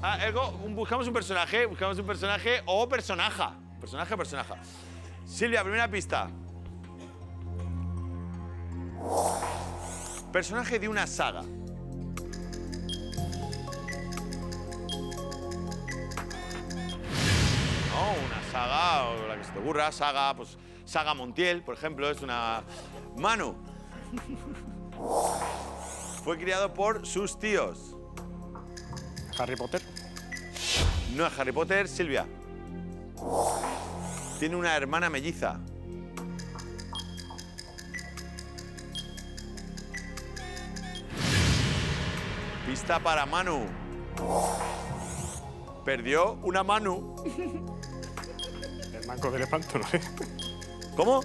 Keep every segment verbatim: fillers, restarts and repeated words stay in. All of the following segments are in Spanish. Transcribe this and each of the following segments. Ah, algo, buscamos un personaje, buscamos un personaje o personaja. Personaje o personaja. Silvia, primera pista. Personaje de una saga. No, una saga, o la que se te ocurra, saga, pues saga Montiel, por ejemplo, es una... Manu. Fue criado por sus tíos. Harry Potter. No es Harry Potter, Silvia. Tiene una hermana melliza. Pista para Manu. Perdió una Manu. El Manco de Lepanto, ¿no es? ¿Cómo?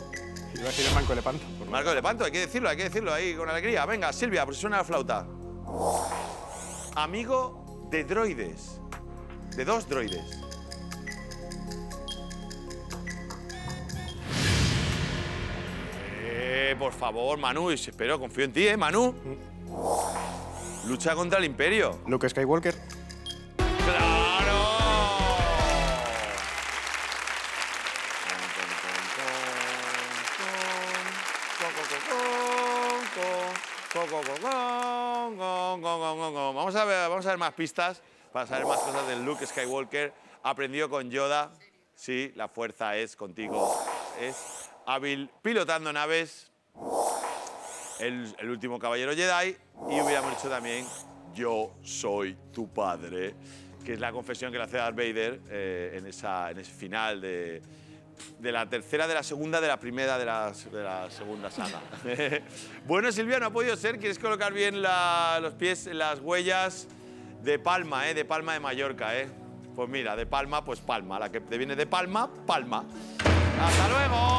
Iba a decir el Manco de Lepanto. Por Marco de Lepanto, hay que decirlo, hay que decirlo ahí con alegría. Venga, Silvia, por si suena la flauta. Amigo de droides. De dos droides. Eh, por favor, Manu, espero, confío en ti, ¿eh, Manu? Lucha contra el Imperio. Luke Skywalker. ¡Claro! Vamos a ver, vamos a ver más pistas para saber más cosas del Luke Skywalker. Aprendió con Yoda. Sí, la fuerza es contigo. Es hábil pilotando naves. El, el último caballero Jedi. Y hubiéramos hecho también Yo soy tu padre, que es la confesión que le hace Darth Vader eh, en, esa, en ese final de, de la tercera, de la segunda, de la primera, de la, de la segunda saga. Bueno, Silvia, no ha podido ser. ¿Quieres colocar bien la, los pies en las huellas de Palma, eh, de Palma de Mallorca? Eh? Pues mira, de Palma, pues Palma. La que te viene de Palma, Palma. ¡Hasta luego!